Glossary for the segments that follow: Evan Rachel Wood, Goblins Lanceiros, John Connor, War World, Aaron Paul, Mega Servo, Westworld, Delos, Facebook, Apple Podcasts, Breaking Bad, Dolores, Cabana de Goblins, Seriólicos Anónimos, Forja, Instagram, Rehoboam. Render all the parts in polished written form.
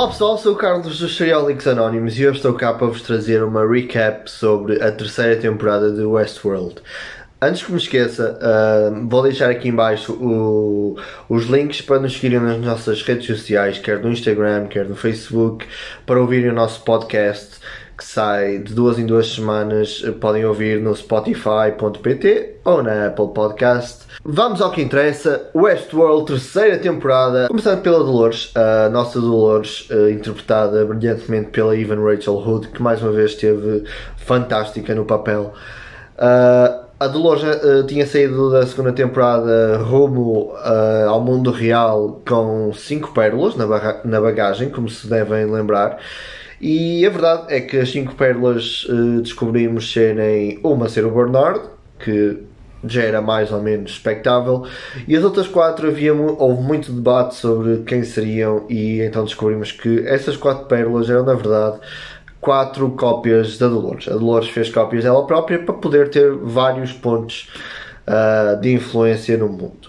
Olá pessoal, sou o Carlos dos Seriólicos Anónimos e hoje estou cá para vos trazer uma recap sobre a terceira temporada de Westworld. Antes que me esqueça, vou deixar aqui em baixo os links para nos seguirem nas nossas redes sociais, quer no Instagram, quer no Facebook, para ouvirem o nosso podcast que sai de 2 em 2 semanas, podem ouvir no Spotify.pt ou na Apple Podcast. Vamos ao que interessa, Westworld, terceira temporada, começando pela Dolores, a nossa Dolores, interpretada brilhantemente pela Evan Rachel Wood, que mais uma vez esteve fantástica no papel. A Dolores tinha saído da segunda temporada rumo ao mundo real com 5 pérolas na bagagem, como se devem lembrar. E a verdade é que as 5 pérolas descobrimos serem ser o Bernard, que já era mais ou menos expectável, e as outras 4 houve muito debate sobre quem seriam, e então descobrimos que essas 4 pérolas eram na verdade 4 cópias da Dolores. A Dolores fez cópias dela própria para poder ter vários pontos de influência no mundo.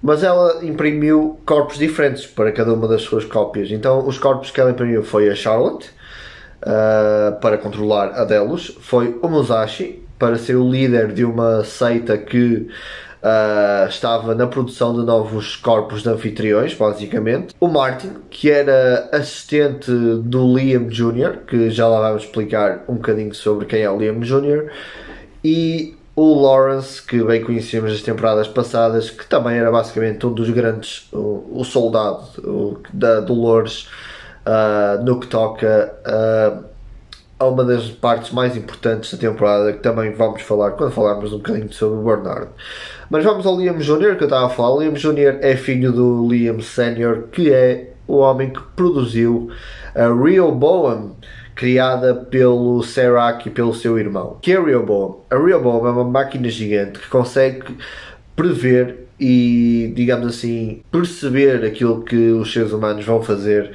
Mas ela imprimiu corpos diferentes para cada uma das suas cópias. Então os corpos que ela imprimiu foi a Charlotte, para controlar a Delos, foi o Musashi, para ser o líder de uma seita que estava na produção de novos corpos de anfitriões, basicamente. O Martin, que era assistente do Liam Jr., que já lá vamos explicar um bocadinho sobre quem é o Liam Jr., e o Lawrence, que bem conhecemos das temporadas passadas, que também era basicamente um dos grandes, o soldado da Dolores, no que toca a uma das partes mais importantes da temporada, que também vamos falar quando falarmos um bocadinho sobre o Bernard. Mas vamos ao Liam Jr., que eu estava a falar. O Liam Jr. é filho do Liam Sr., que é o homem que produziu a Rehoboam, criada pelo Serac e pelo seu irmão. Que é a Rehoboam? A Rehoboam é uma máquina gigante que consegue prever e, digamos assim, perceber aquilo que os seres humanos vão fazer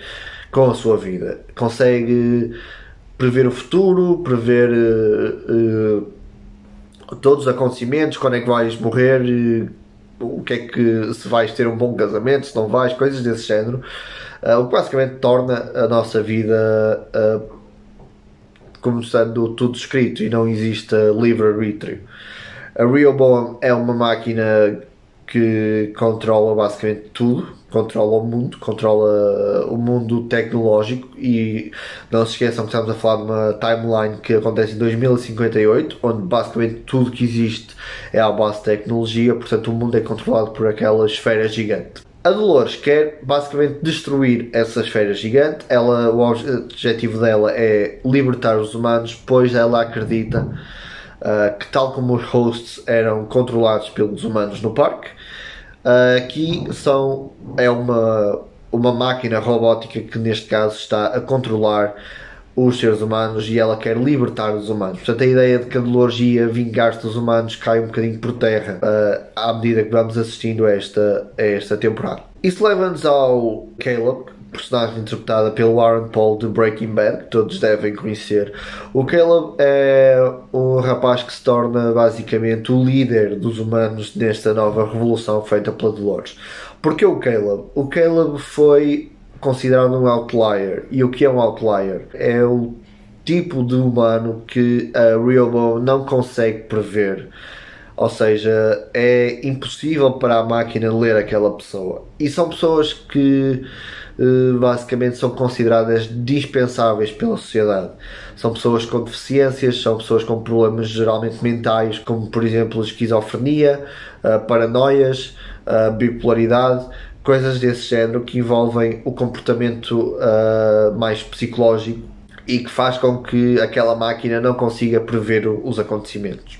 com a sua vida. Consegue prever o futuro, prever todos os acontecimentos, quando é que vais morrer, o que é que, se vais ter um bom casamento, se não vais, coisas desse género. O que basicamente torna a nossa vida começando tudo escrito e não existe livre-arbítrio. A Rehoboam é uma máquina que controla basicamente tudo, controla o mundo tecnológico, e não se esqueçam que estamos a falar de uma timeline que acontece em 2058, onde basicamente tudo que existe é à base de tecnologia, portanto o mundo é controlado por aquela esfera gigante. A Dolores quer basicamente destruir essa esfera gigante. O objetivo dela é libertar os humanos, pois ela acredita que, tal como os hosts eram controlados pelos humanos no parque, aqui é uma máquina robótica que neste caso está a controlar os seres humanos, e ela quer libertar os humanos. Portanto, a ideia de que a Dolores ia vingar-se dos humanos cai um bocadinho por terra à medida que vamos assistindo a esta temporada. Isso leva-nos ao Caleb, personagem interpretada pelo Aaron Paul de Breaking Bad, que todos devem conhecer. O Caleb é um rapaz que se torna basicamente o líder dos humanos nesta nova revolução feita pela Dolores. Porquê o Caleb? O Caleb foi considerado um outlier. E o que é um outlier? É o tipo de humano que a Rehoboam não consegue prever, ou seja, é impossível para a máquina ler aquela pessoa, e são pessoas que basicamente são consideradas dispensáveis pela sociedade. São pessoas com deficiências, são pessoas com problemas geralmente mentais, como por exemplo esquizofrenia, paranoias, bipolaridade, coisas desse género que envolvem o comportamento mais psicológico e que faz com que aquela máquina não consiga prever os acontecimentos.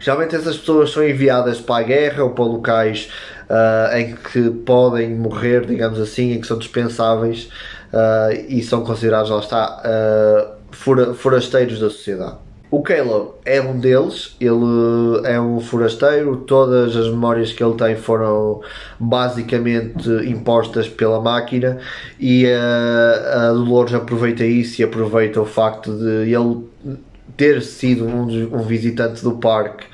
Geralmente essas pessoas são enviadas para a guerra ou para locais em que podem morrer, digamos assim, em que são dispensáveis e são considerados, lá está, forasteiros da sociedade. O Caleb é um deles, ele é um forasteiro, todas as memórias que ele tem foram basicamente impostas pela máquina, e a Dolores aproveita isso e aproveita o facto de ele ter sido um visitante do parque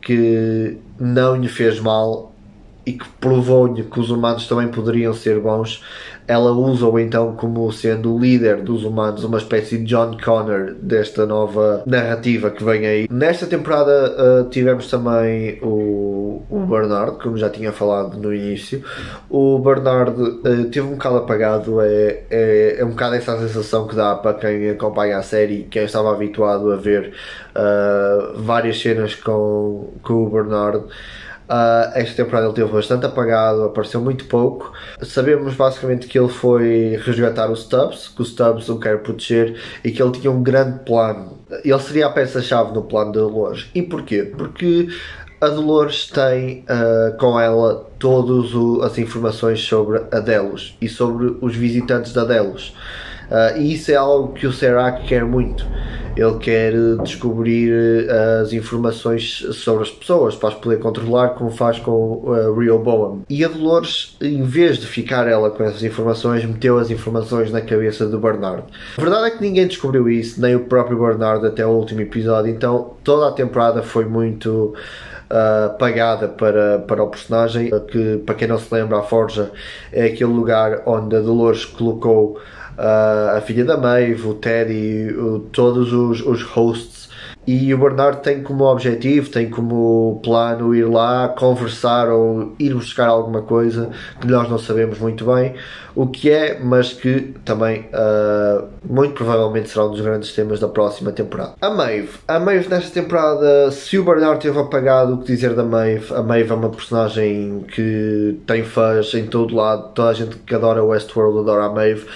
que não lhe fez mal, e que provou-lhe que os humanos também poderiam ser bons, ela usa-o então como sendo o líder dos humanos, uma espécie de John Connor desta nova narrativa que vem aí. Nesta temporada tivemos também o Bernard, como já tinha falado no início. O Bernard teve um bocado apagado, é um bocado essa sensação que dá para quem acompanha a série e quem estava habituado a ver várias cenas com o Bernard. Esta temporada ele teve bastante apagado, apareceu muito pouco. Sabemos basicamente que ele foi resgatar o Stubbs, que o Stubbs o quer proteger e que ele tinha um grande plano. Ele seria a peça-chave no plano de Dolores. E porquê? Porque a Dolores tem com ela todas as informações sobre a Delos e sobre os visitantes da Delos. E isso é algo que o Serac quer muito. Ele quer descobrir as informações sobre as pessoas para as poder controlar, como faz com Rehoboam. E a Dolores, em vez de ficar ela com essas informações, meteu as informações na cabeça do Bernard. A verdade é que ninguém descobriu isso, nem o próprio Bernard até o último episódio, então toda a temporada foi muito pagada para o personagem, que, para quem não se lembra, a Forja é aquele lugar onde a Dolores colocou a filha da Maeve, o Teddy, todos os hosts. E o Bernard tem como objetivo, tem como plano ir lá conversar ou ir buscar alguma coisa que nós não sabemos muito bem o que é, mas que também muito provavelmente será um dos grandes temas da próxima temporada. A Maeve nesta temporada, se o Bernard teve apagado, o que dizer da Maeve? A Maeve é uma personagem que tem fãs em todo lado, toda a gente que adora Westworld adora a Maeve.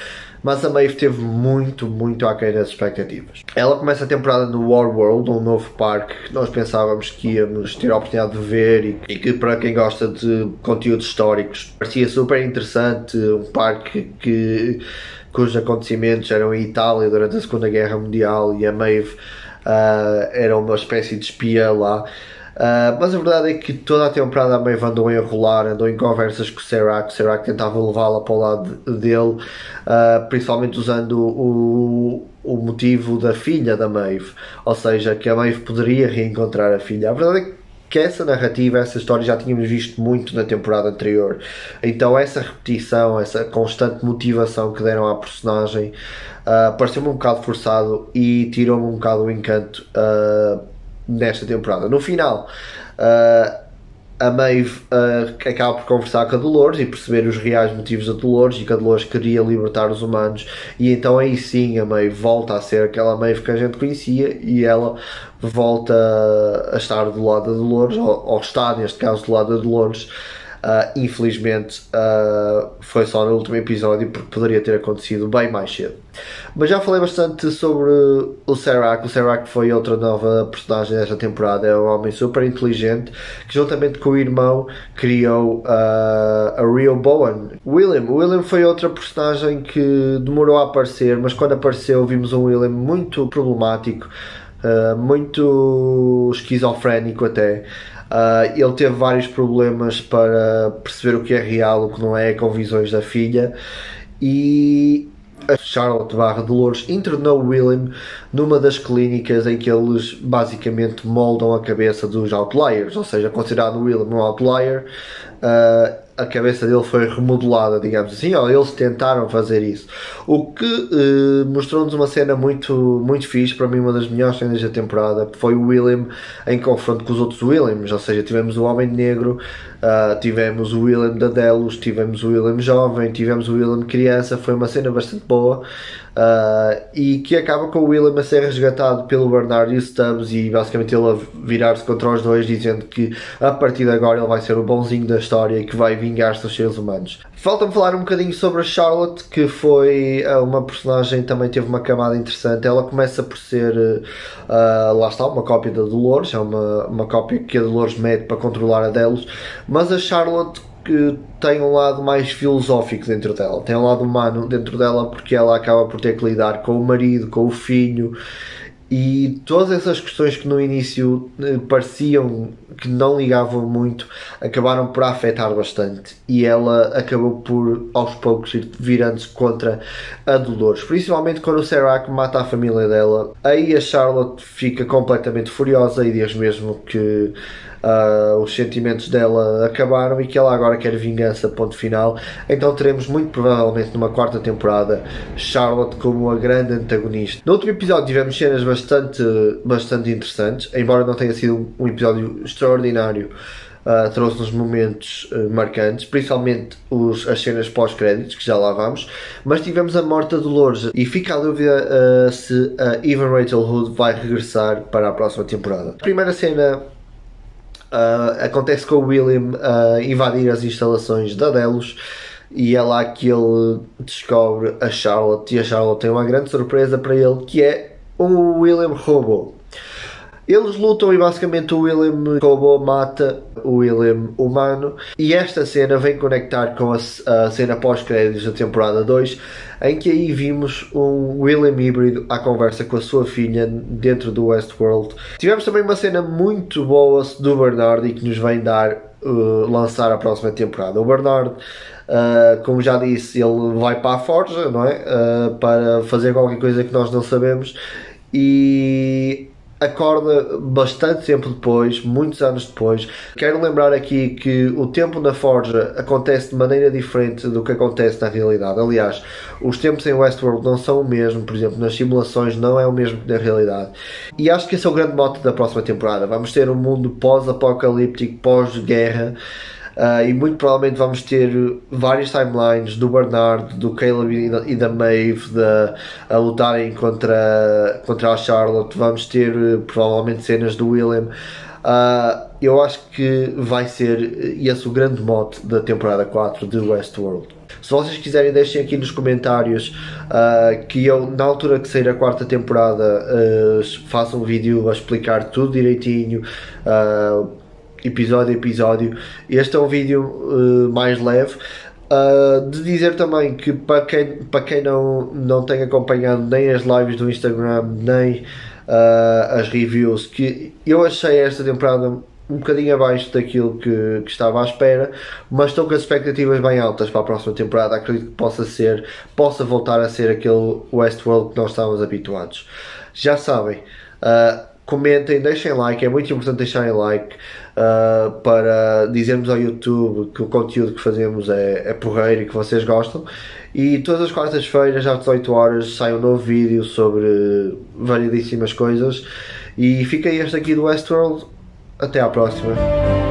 Mas a Maeve teve muito aquém das expectativas. Ela começa a temporada no War World, um novo parque que nós pensávamos que íamos ter a oportunidade de ver e que, para quem gosta de conteúdos históricos, parecia super interessante. Um parque cujos acontecimentos eram em Itália durante a Segunda Guerra Mundial e a Maeve era uma espécie de espiã lá. Mas a verdade é que toda a temporada a Maeve andou a enrolar, andou em conversas com o Serac. O Serac tentava levá-la para o lado dele, principalmente usando o motivo da filha da Maeve, ou seja, que a Maeve poderia reencontrar a filha. A verdade é que essa narrativa, essa história já tínhamos visto muito na temporada anterior, então essa repetição, essa constante motivação que deram à personagem pareceu-me um bocado forçado e tirou-me um bocado o encanto nesta temporada. No final, a Maeve acaba por conversar com a Dolores e perceber os reais motivos da Dolores e que a Dolores queria libertar os humanos, e então aí sim a Maeve volta a ser aquela Maeve que a gente conhecia e ela volta a estar do lado da Dolores, ou está neste caso do lado da Dolores. Infelizmente foi só no último episódio, porque poderia ter acontecido bem mais cedo. Mas já falei bastante sobre o Serac. O Serac foi outra nova personagem desta temporada. É um homem super inteligente que, juntamente com o irmão, criou a Rehoboam. William foi outra personagem que demorou a aparecer, mas quando apareceu vimos um William muito problemático, muito esquizofrénico até. Ele teve vários problemas para perceber o que é real, o que não é, com visões da filha, e a Charlotte / Dolores internou William numa das clínicas em que eles basicamente moldam a cabeça dos outliers, ou seja, considerado William um outlier, a cabeça dele foi remodelada, digamos assim, ou eles tentaram fazer isso, o que mostrou-nos uma cena muito fixe. Para mim, uma das melhores cenas da temporada foi o William em confronto com os outros Williams, ou seja, tivemos o Homem Negro, tivemos o William da Delos, tivemos o William jovem, tivemos o William criança. Foi uma cena bastante boa e que acaba com o William a ser resgatado pelo Bernard e o Stubbs, e basicamente ele a virar-se contra os dois, dizendo que a partir de agora ele vai ser o bonzinho da história e que vai vingar-se dos seres humanos. Falta-me falar um bocadinho sobre a Charlotte, que foi uma personagem que também teve uma camada interessante. Ela começa por ser, lá está, uma cópia da Dolores, é uma cópia que a Dolores mete para controlar a Delos, mas a Charlotte que tem um lado mais filosófico dentro dela, tem um lado humano dentro dela, porque ela acaba por ter que lidar com o marido, com o filho, e todas essas questões que no início pareciam que não ligavam muito acabaram por afetar bastante, e ela acabou por aos poucos ir virando-se contra a Dolores, principalmente quando o Serac mata a família dela. Aí a Charlotte fica completamente furiosa e diz mesmo que os sentimentos dela acabaram e que ela agora quer vingança, ponto final. Então teremos muito provavelmente numa quarta temporada Charlotte como a grande antagonista. No último episódio tivemos cenas bastante interessantes, embora não tenha sido um episódio extraordinário. Trouxe-nos momentos marcantes, principalmente as cenas pós-créditos, que já lá vamos, mas tivemos a morte da Dolores e fica a dúvida se a Evan Rachel Wood vai regressar para a próxima temporada. A primeira cena acontece com o William a invadir as instalações da Delos, e é lá que ele descobre a Charlotte, e a Charlotte tem uma grande surpresa para ele, que é um William Robô. Eles lutam e basicamente o William Robô mata o William humano, e esta cena vem conectar com a cena pós-créditos da temporada 2, em que aí vimos um William híbrido à conversa com a sua filha dentro do Westworld. Tivemos também uma cena muito boa do Bernard e que nos vem lançar a próxima temporada. O Bernard, como já disse, ele vai para a Forja, não é? Para fazer qualquer coisa que nós não sabemos, e acorda bastante tempo depois, muitos anos depois. Quero lembrar aqui que o tempo na Forja acontece de maneira diferente do que acontece na realidade. Aliás, os tempos em Westworld não são o mesmo, por exemplo, nas simulações não é o mesmo que na realidade. E acho que esse é o grande mote da próxima temporada. Vamos ter um mundo pós-apocalíptico, pós-guerra, e muito provavelmente vamos ter várias timelines do Bernard, do Caleb e da Maeve a lutarem contra a Charlotte. Vamos ter provavelmente cenas do William. Eu acho que vai ser esse o grande mote da temporada 4 de Westworld. Se vocês quiserem, deixem aqui nos comentários que eu, na altura que sair a quarta temporada, faça um vídeo a explicar tudo direitinho, episódio a episódio. Este é um vídeo mais leve, de dizer também que para quem não tem acompanhado nem as lives do Instagram nem as reviews, que eu achei esta temporada um bocadinho abaixo daquilo que estava à espera, mas estou com as expectativas bem altas para a próxima temporada. Acredito que possa voltar a ser aquele Westworld que nós estávamos habituados. Já sabem, comentem, deixem like, é muito importante deixarem like para dizermos ao YouTube que o conteúdo que fazemos é porreiro e que vocês gostam. E todas as quartas-feiras às 18 horas sai um novo vídeo sobre variedíssimas coisas. E fica este aqui do Westworld, até à próxima.